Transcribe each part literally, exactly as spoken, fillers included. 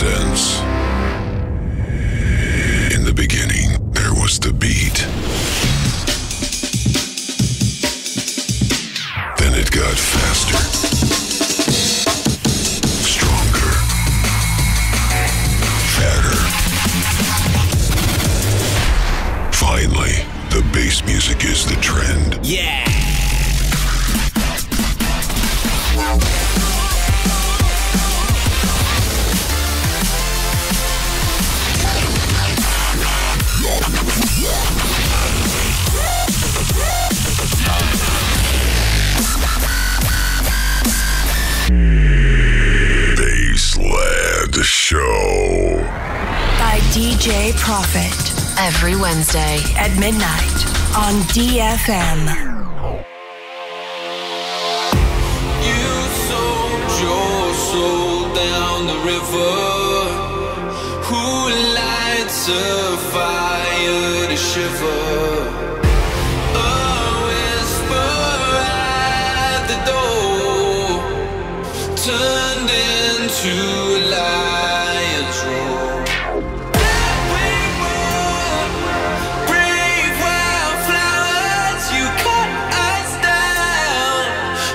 presents. In the beginning, there was the beat. Then it got faster, stronger, fatter. Finally, the bass music is the trend. Yeah! Show by ди джей Profit every Wednesday at midnight on ди эф эм. You sold your soul down the river. Who lights a fire to shiver? Turned into a lion's roar. That we were brave wildflowers. You cut us down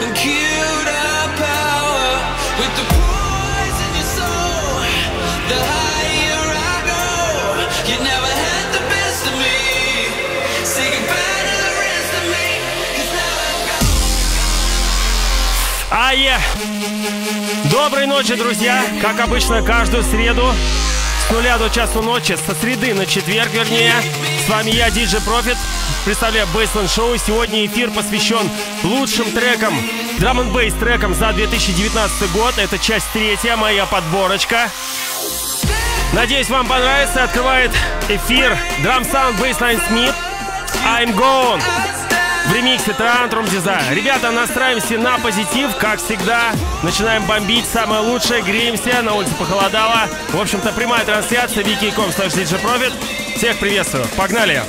and killed our power with the poison you sow. The higher I go, you never had the best of me. Say goodbye to the rest of me, 'cause now I've got. Ah yeah. Доброй ночи, друзья! Как обычно, каждую среду с нуля до часу ночи, со среды на четверг, вернее, с вами я, диджей Profit, представляю Bassland Show. Сегодня эфир посвящен лучшим трекам, драм энд бейс трекам за две тысячи девятнадцатый год. Это часть третья, моя подборочка. Надеюсь, вам понравится. Открывает эфир Drum Sound Bassland Smith «I'm Gone» в ремиксе Трандрум Диза. Ребята, настраиваемся на позитив, как всегда. Начинаем бомбить самое лучшее, греемся, на улице похолодало. В общем-то, прямая трансляция, вики точка ком слэш диджей профит. Всех приветствую, погнали!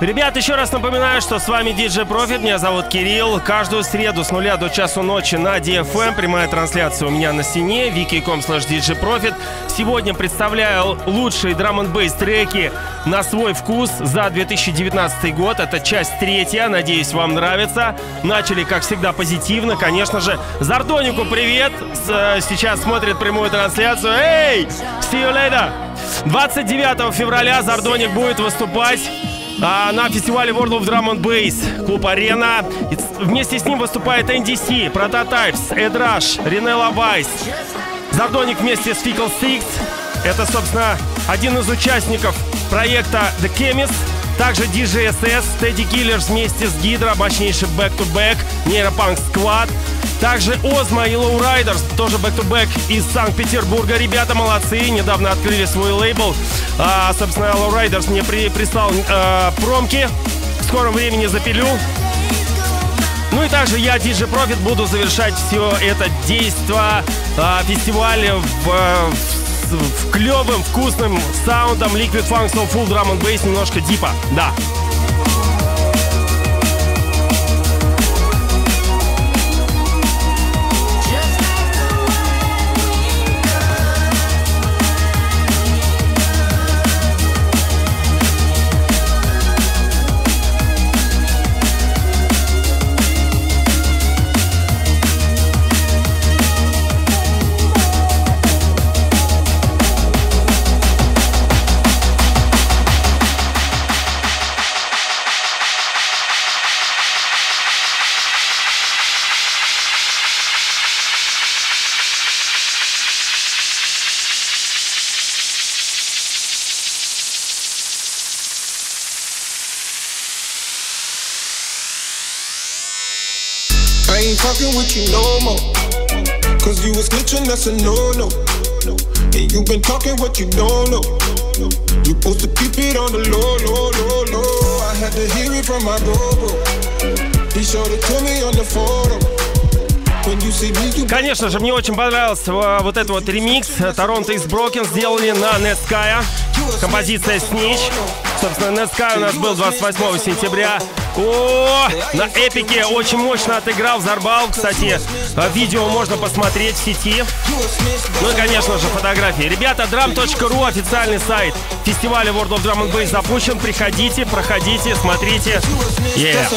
Ребят, еще раз напоминаю, что с вами диджей Profit, меня зовут Кирилл. Каждую среду с нуля до часу ночи на ди эф эм. Прямая трансляция у меня на стене, вики точка ком слэш диджей профит. Сегодня представляю лучшие драм-н-бейс треки на свой вкус за две тысячи девятнадцатый год. Это часть третья, надеюсь, вам нравится. Начали, как всегда, позитивно, конечно же. Зардонику привет, сейчас смотрит прямую трансляцию. Эй, see you later. двадцать девятого февраля Зардоник будет выступать а, на фестивале World of Drum and Bass, клуб «Арена». Вместе с ним выступает эн ди си, Prototypes, Edrash, Renella Weiss. Зардоник вместе с Fickle Six. Это, собственно, один из участников проекта The Chemists. Также ди джей Steady Killers вместе с Hydra, мощнейший back-to-back, Neuropunk Squad. Также Озма и Lowriders, тоже back-to-back из Санкт-Петербурга. Ребята молодцы, недавно открыли свой лейбл. А, собственно, Lowriders мне при, прислал а, промки. В скором времени запилю. Ну и также я, диджей Profit, буду завершать все это действо а, фестиваля в... в в клевым, вкусным саундом Liquid Funk, Soulful, Drum and Bass, немножко дипа, да. Talking with you no more, cause you was glitching, that's a no-no. And you been talking what you don't know. You supposed to keep it on the low, low, low, low. I had to hear it from my bro-bro. He showed it to me on the photo. Конечно же, мне очень понравился вот этот вот ремикс. Торонто из Брокен сделали на NetSky. Композиция Snitch. Собственно, NetSky у нас был двадцать восьмого сентября. О, на эпике очень мощно отыграл, взорвал. Кстати, видео можно посмотреть в сети. Ну и, конечно же, фотографии. Ребята, драм точка ру, официальный сайт фестиваля World of Drum and Bass запущен. Приходите, проходите, смотрите. Yeah.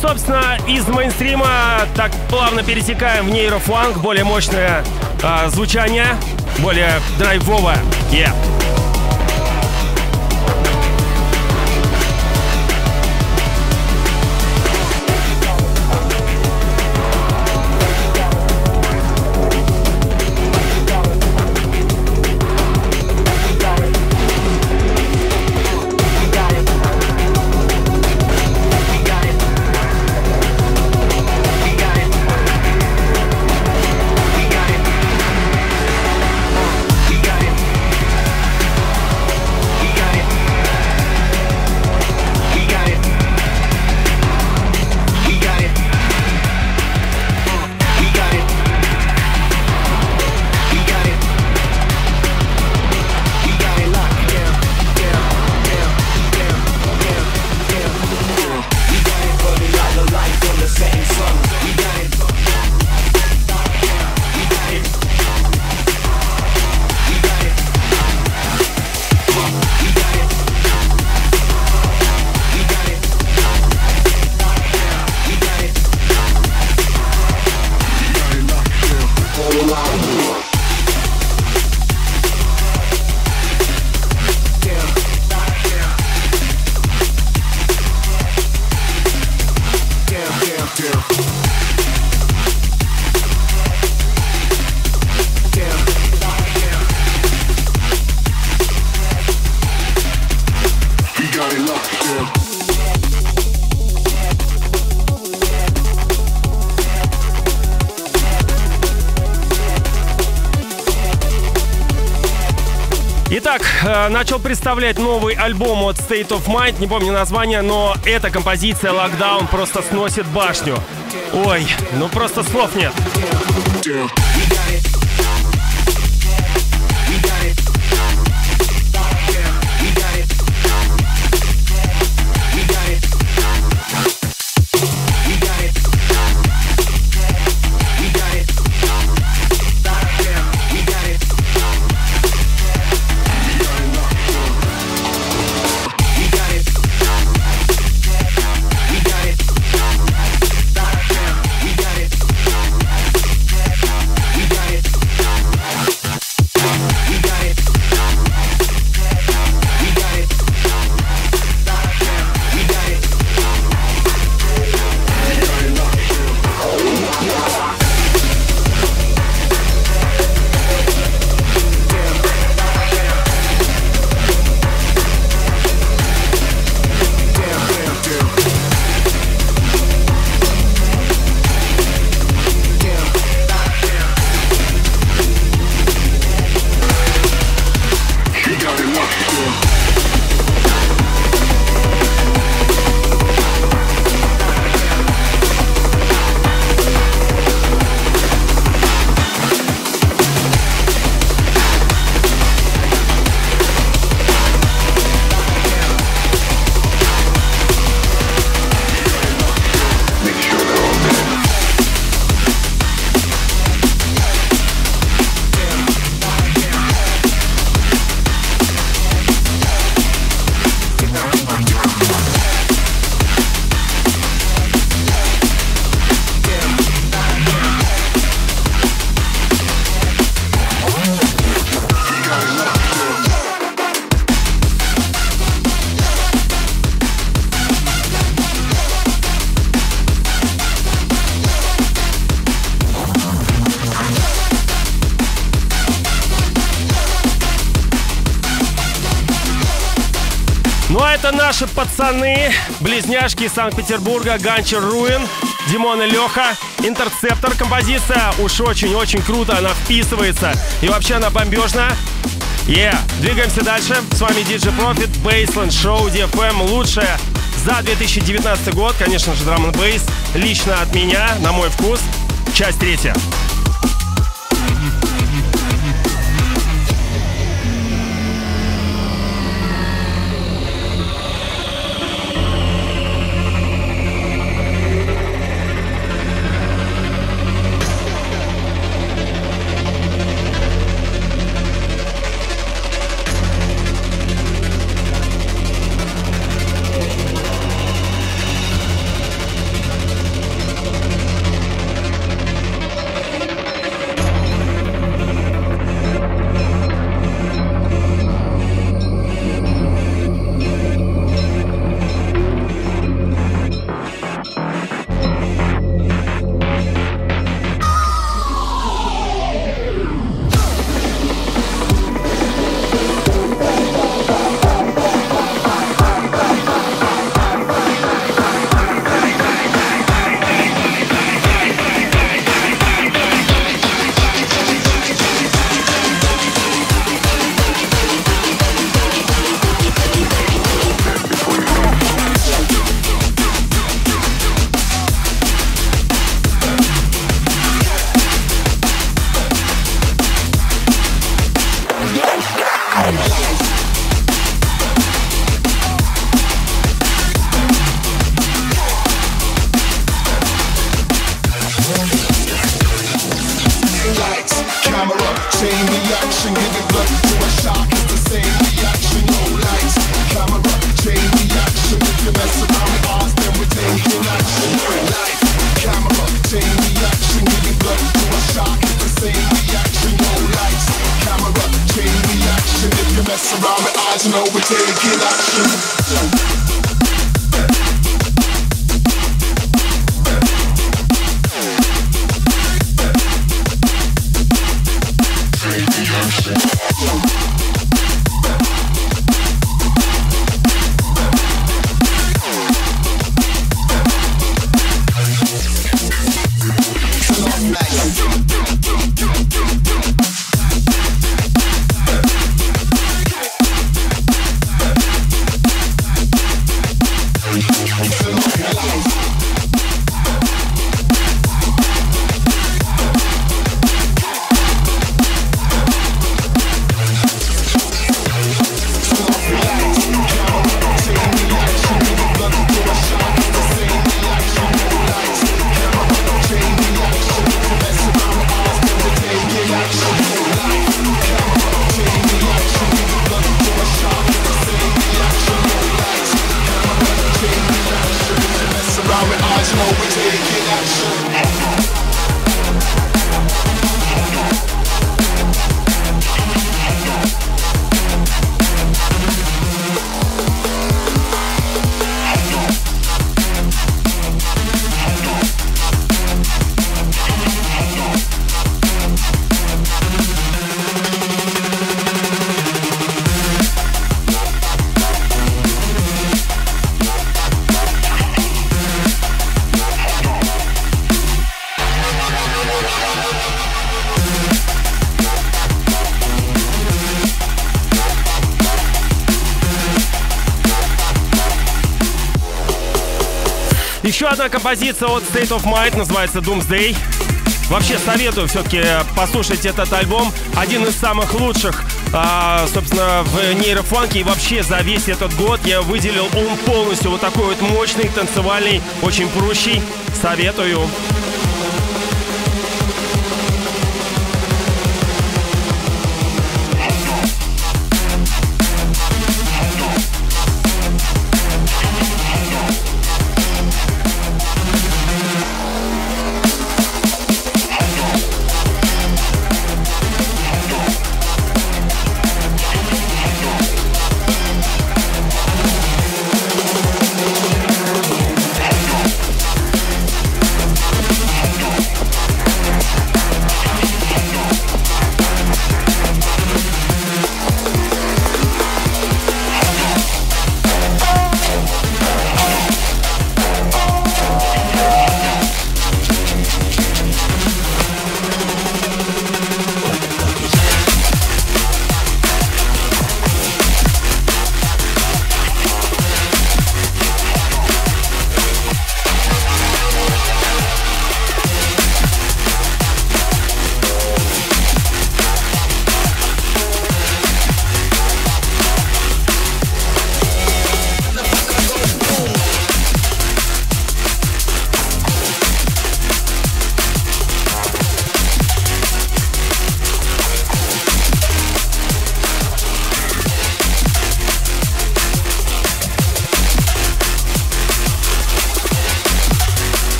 собственно, из мейнстрима так плавно пересекаем в нейрофанк, более мощное э, звучание, более драйвовое. Yeah. Итак, начал представлять новый альбом от State of Mind, не помню название, но эта композиция Lockdown просто сносит башню. Ой, ну просто слов нет. Наши пацаны, близняшки из Санкт-Петербурга, Ганчер Руин, Димон и Леха, Интерцептор, композиция уж очень-очень круто, она вписывается и вообще она бомбежна. Yeah. Двигаемся дальше, с вами ди джей Profit, Bassland Show, ди эф эм, лучшее за две тысячи девятнадцатый год, конечно же, Drum and Bass, лично от меня, на мой вкус, часть третья. same reaction, giving blood to a shock, it's the same reaction. No lights, camera, chain reaction. If you mess around with ours, then we're taking action. Lights, camera, chain reaction, giving blood to a shock, it's the same reaction. No lights, camera, chain reaction. If you mess around with ours, you know we're taking action. Еще одна композиция от State of Might, называется Doomsday. Вообще советую все-таки послушать этот альбом. Один из самых лучших, собственно, в нейрофанке. И вообще за весь этот год я выделил он полностью. Вот такой вот мощный, танцевальный, очень прущий. Советую.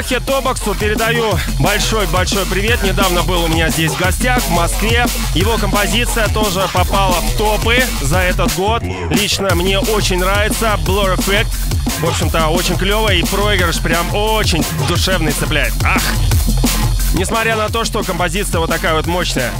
Лехе Тобоксу передаю большой-большой привет. Недавно был у меня здесь в гостях, в Москве. Его композиция тоже попала в топы за этот год. Лично мне очень нравится Blur Effect. В общем-то, очень клево, и проигрыш прям очень душевный цепляет. Ах! Несмотря на то, что композиция вот такая вот мощная.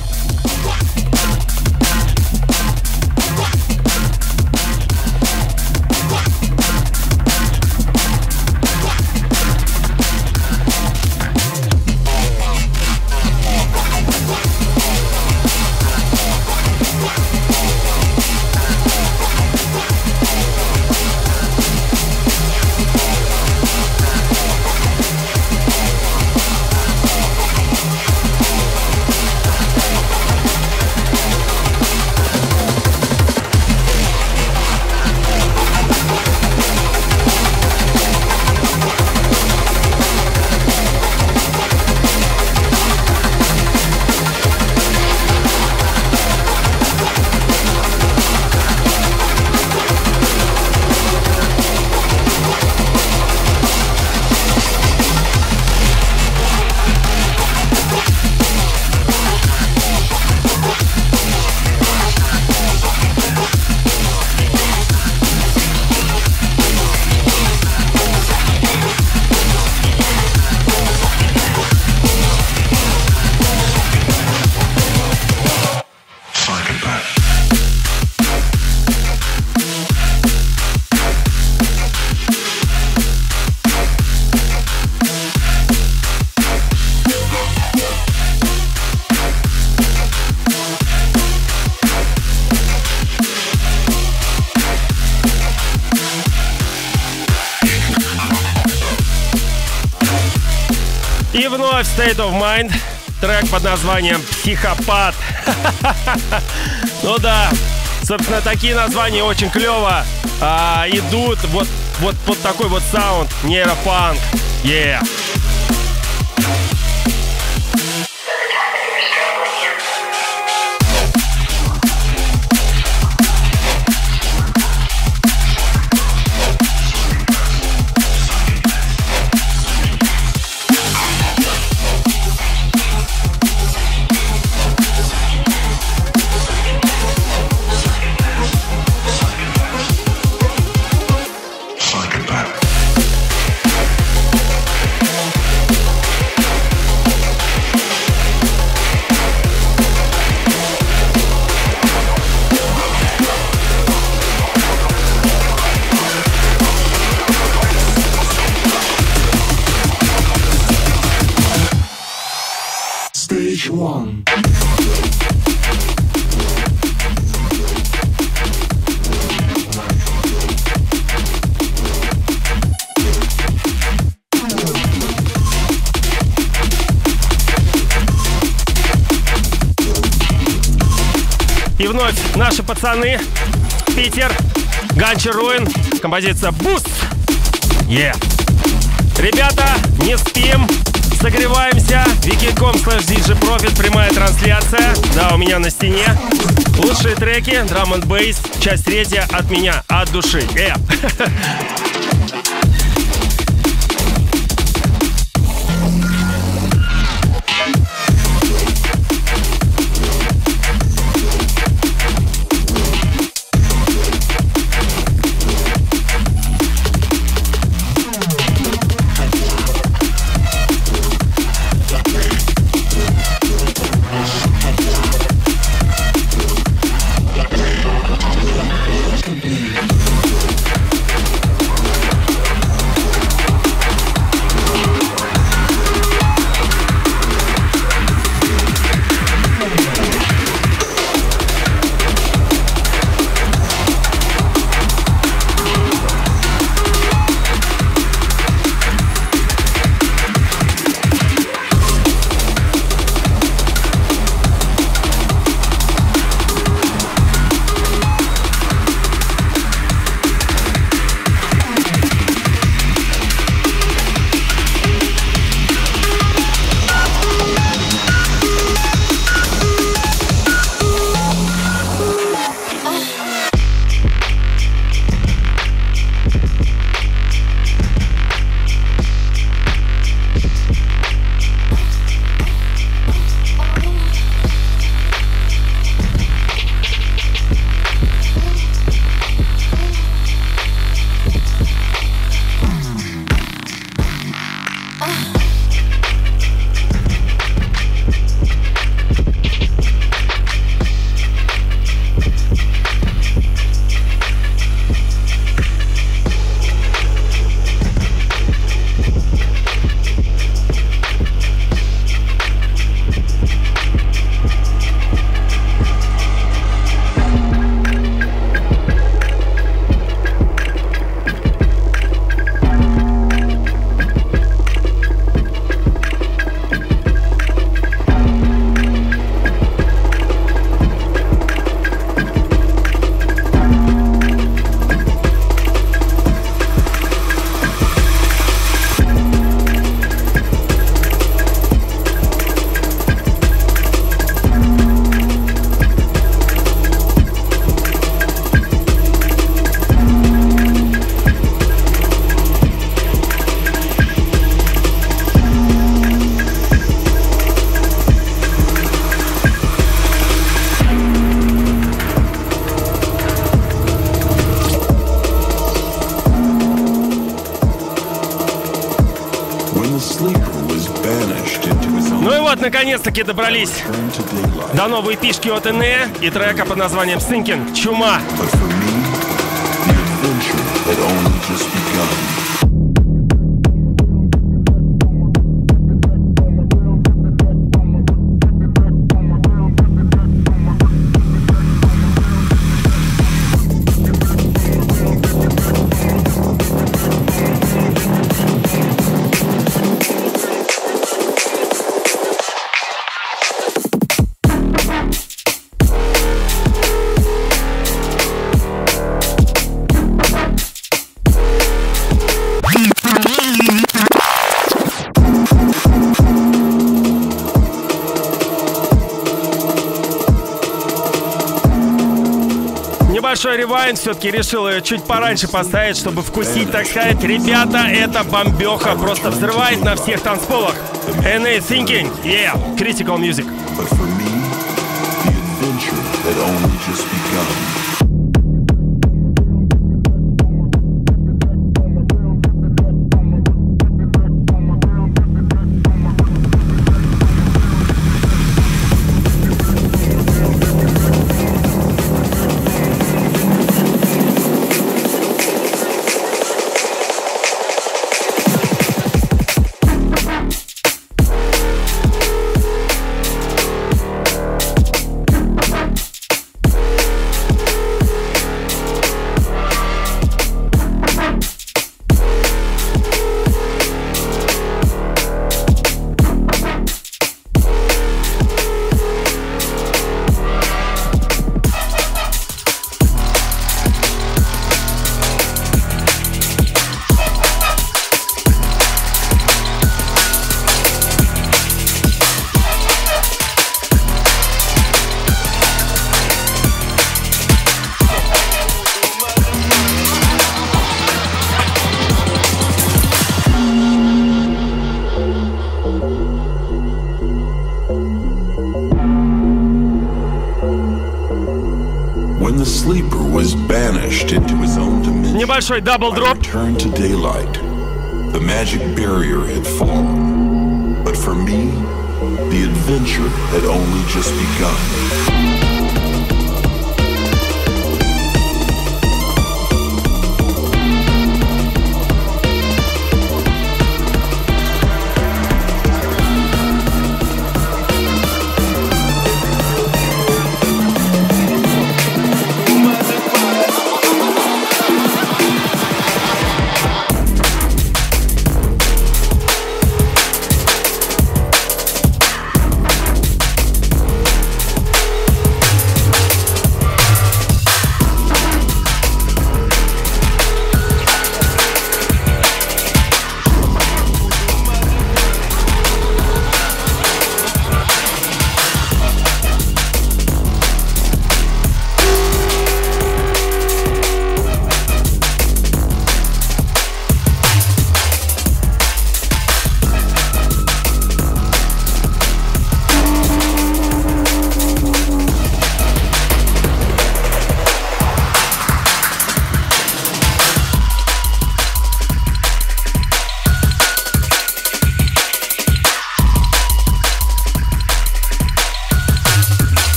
И вновь State of Mind, трек под названием «Психопат». Ну да, собственно, такие названия очень клево а, идут. Вот, вот, вот такой вот саунд, нейропанк. Yeah. И вновь наши пацаны, Питер, Ганчер Руин, композиция «Буст». Yeah. Ребята, не спим, согреваемся. викиком слэш диджей профит, прямая трансляция. Да, у меня на стене. Лучшие треки, Drum and Bass, часть третья от меня, от души. Yeah. наконец-таки добрались до новой пишки от эн и и трека под названием Thinking. Чума. Ревайн все-таки решил ее чуть пораньше поставить, чтобы вкусить, так сказать. Ребята, это бомбеха, просто взрывает на всех танцполах. эн эй Thinking, yeah, Critical Music. Большой дабл дроп.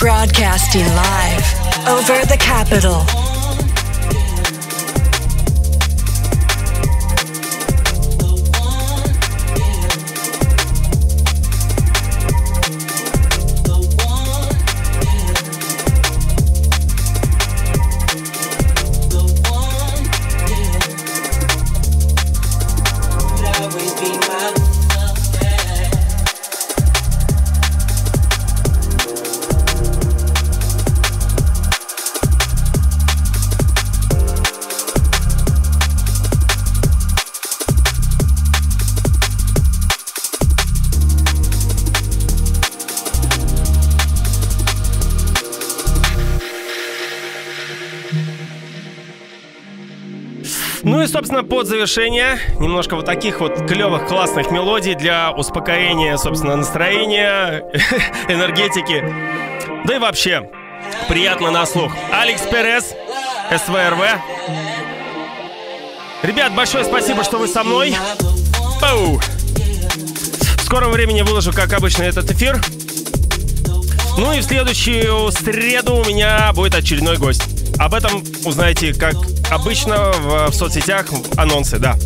Broadcasting live over the capital. Ну и, собственно, под завершение немножко вот таких вот клевых, классных мелодий для успокоения, собственно, настроения, энергетики. Да и вообще, приятно на слух. Алекс Перес, СВРВ. Ребят, большое спасибо, что вы со мной. Оу. В скором времени выложу, как обычно, этот эфир. Ну и в следующую среду у меня будет очередной гость. Об этом узнаете, как обычно, в, в соцсетях, анонсы, да.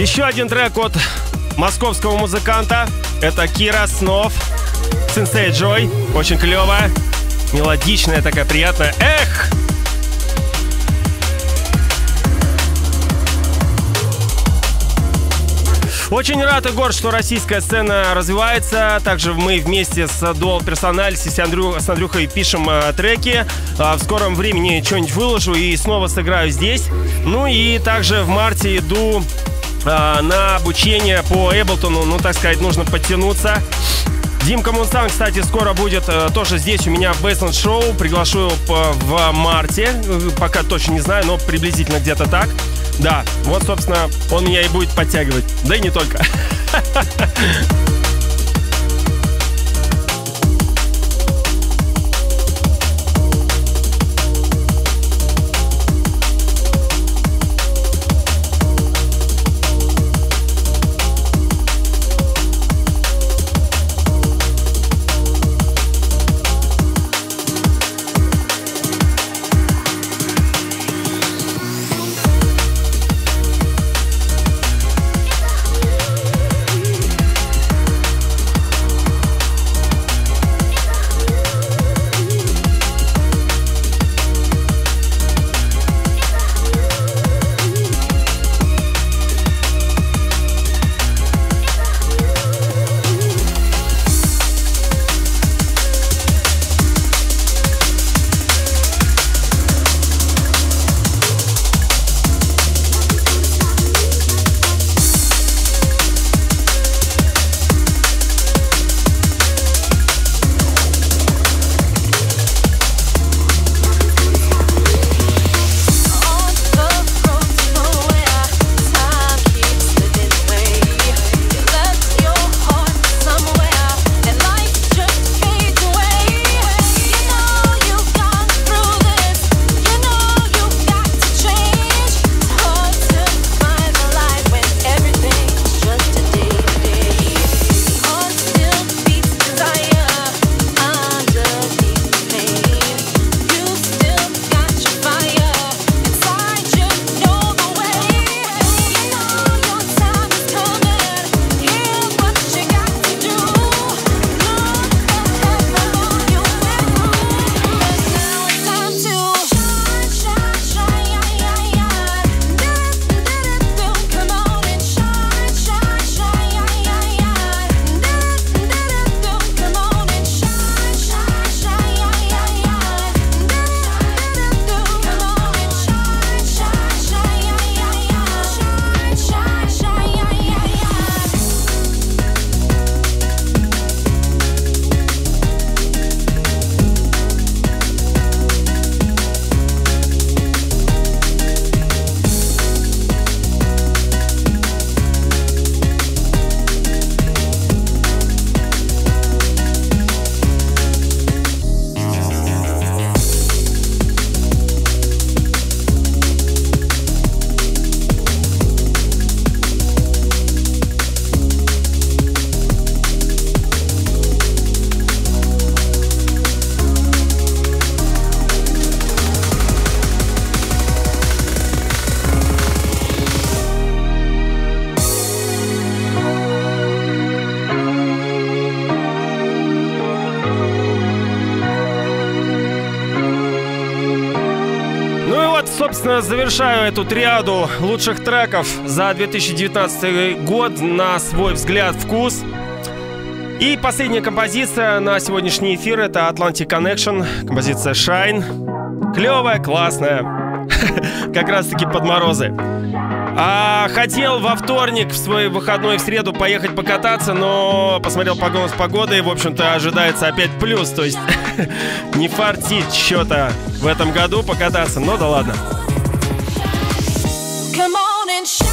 Еще один трек от московского музыканта. Это Кира Снов, Сенсей Джой. Очень клево, мелодичная такая, приятная. Эх! Очень рад и горд, что российская сцена развивается. Также мы вместе с Dual Personalities, с, Андрю, с Андрюхой пишем э, треки. Э, в скором времени что-нибудь выложу и снова сыграю здесь. Ну и также в марте иду э, на обучение по Эблтону. Ну, так сказать, нужно подтянуться. Димка Мунсан, кстати, скоро будет э, тоже здесь у меня в Bassland Show. Приглашу его по, в марте. Пока точно не знаю, но приблизительно где-то так. Да, вот, собственно, он меня и будет подтягивать. Да и не только. Завершаю эту триаду лучших треков за две тысячи девятнадцатый год, на свой взгляд, вкус. И последняя композиция на сегодняшний эфир — это Atlantic Connection, композиция Shine. Клевая, классная, как раз таки под морозы. А, хотел во вторник, в свой выходной, в среду поехать покататься, но посмотрел прогноз погоды, и, в общем-то, ожидается опять плюс, то есть не фартит что-то в этом году покататься, но да ладно. Come on and shine.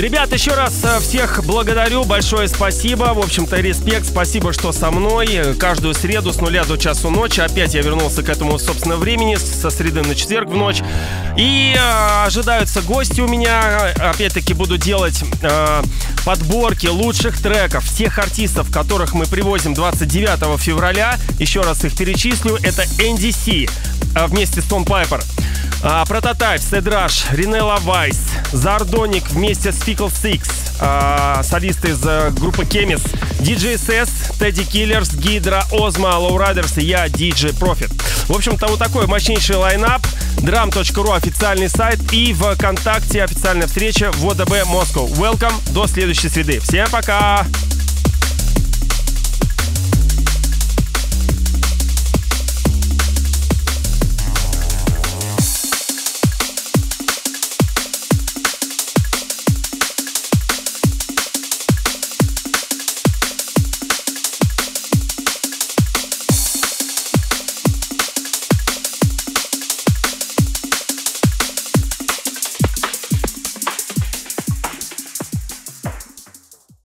Ребят, еще раз всех благодарю, большое спасибо, в общем-то, респект, спасибо, что со мной. Каждую среду с нуля до часу ночи, опять я вернулся к этому, собственно, времени, со среды на четверг в ночь. И э, ожидаются гости у меня, опять-таки буду делать э, подборки лучших треков, тех артистов, которых мы привозим двадцать девятого февраля, еще раз их перечислю, это эн ди си вместе с Tom Piper. Uh, Prototypes, Edrash, Renella Weiss, Zardonic вместе с Fickle Six, uh, солисты из uh, группы Chemists, ди джей Steady Killers, Hydra, Озма, Lowriders и я, ди джей Profit. В общем-то, вот такой мощнейший лайнап. драм точка ру официальный сайт и ВКонтакте официальная встреча в о дэ бэ Moscow. Welcome, до следующей среды. Всем пока!